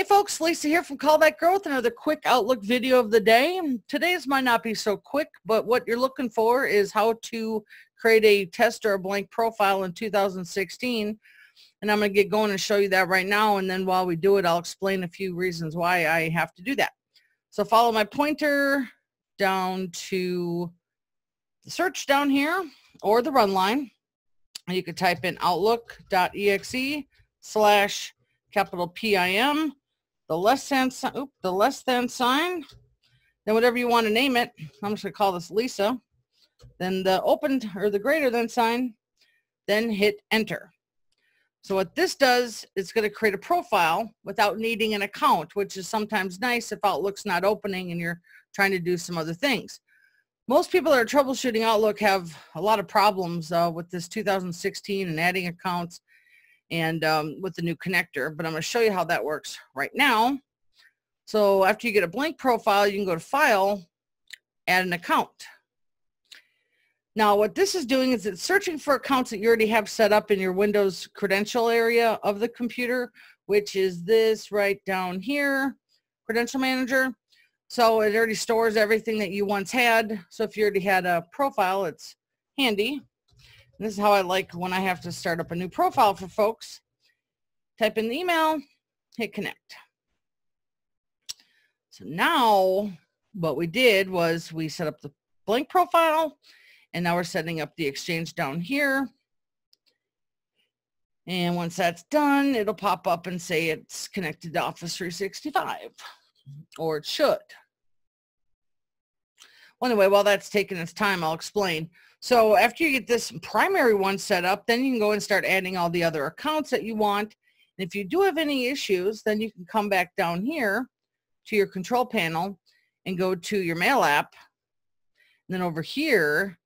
Hey folks, Lisa here from Call That Girl with another quick Outlook video of the day. Today's might not be so quick, but what you're looking for is how to create a test or a blank profile in 2016. And I'm going to get going and show you that right now. And then while we do it, I'll explain a few reasons why I have to do that. So follow my pointer down to the search down here or the run line. You could type in outlook.exe/PIM. The less than sign, then whatever you want to name it. I'm just going to call this Lisa. Then the open or the greater than sign, then hit enter. So what this does, it's going to create a profile without needing an account, which is sometimes nice if Outlook's not opening and you're trying to do some other things. Most people that are troubleshooting Outlook have a lot of problems with this 2016 and adding accounts and with the new connector, but I'm going to show you how that works right now. So after you get a blank profile, you can go to File, Add an Account. Now what this is doing is it's searching for accounts that you already have set up in your Windows credential area of the computer, which is this right down here, Credential Manager. So it already stores everything that you once had. So if you already had a profile, it's handy. This is how I like when I have to start up a new profile for folks. Type in the email, hit connect. So now what we did was we set up the blank profile, and now we're setting up the Exchange down here. And once that's done, it'll pop up and say it's connected to Office 365, or it should. Well, anyway, while that's taking its time, I'll explain. So after you get this primary one set up, then you can go and start adding all the other accounts that you want. And if you do have any issues, then you can come back down here to your control panel and go to your mail app. And then over here,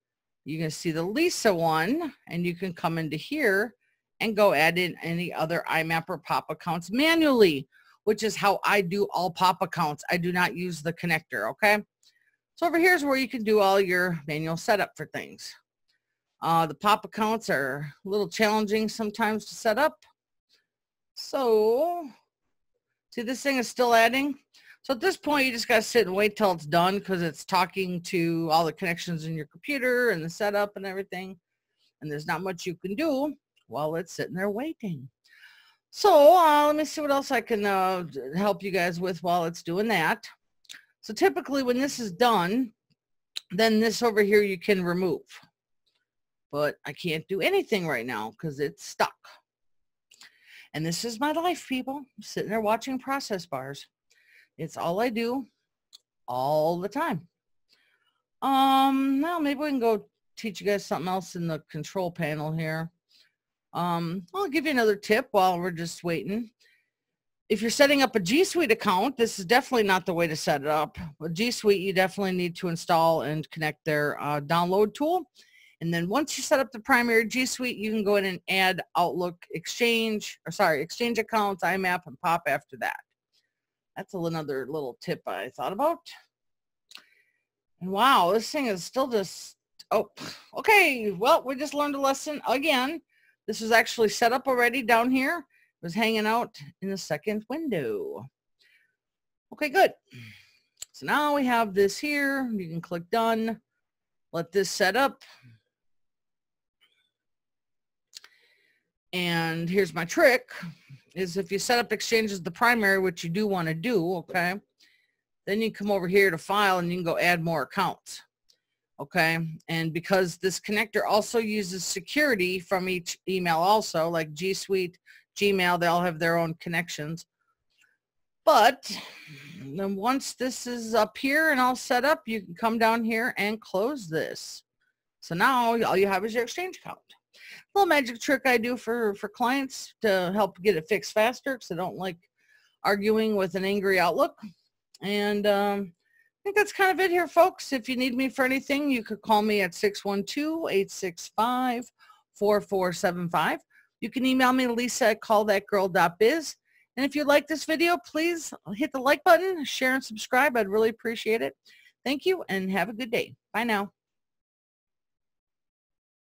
you're going to see the Lisa one, and you can come into here and go add in any other IMAP or POP accounts manually, which is how I do all POP accounts. I do not use the connector, okay? So over here is where you can do all your manual setup for things. The POP accounts are a little challenging sometimes to set up. So, see, this thing is still adding. So at this point, you just got to sit and wait till it's done because it's talking to all the connections in your computer and the setup and everything. And there's not much you can do while it's sitting there waiting. So let me see what else I can help you guys with while it's doing that. So typically when this is done, then this over here you can remove. But I can't do anything right now because it's stuck. And this is my life, people. I'm sitting there watching process bars. It's all I do all the time. Now maybe we can go teach you guys something else in the control panel here. I'll give you another tip while we're just waiting. If you're setting up a G Suite account, this is definitely not the way to set it up. With G Suite, you definitely need to install and connect their download tool. And then once you set up the primary G Suite, you can go in and add Outlook Exchange accounts, IMAP, and POP after that. That's another little tip I thought about. And wow, this thing is still just, oh, okay. Well, we just learned a lesson again. This was actually set up already down here. Was hanging out in the second window. Okay, good. So now we have this here. You can click done. Let this set up. And here's my trick, is if you set up Exchange as the primary, which you do want to do, okay, then you come over here to File and you can go add more accounts. Okay, and because this connector also uses security from each email also, like G Suite, Gmail, they all have their own connections. But then once this is up here and all set up, you can come down here and close this. So now all you have is your Exchange account. A little magic trick I do for clients to help get it fixed faster because I don't like arguing with an angry Outlook. And I think that's kind of it here, folks. If you need me for anything, you could call me at 612-865-4475. You can email me, Lisa@callthatgirl.biz. And if you like this video, please hit the like button, share, and subscribe. I'd really appreciate it. Thank you, and have a good day. Bye now.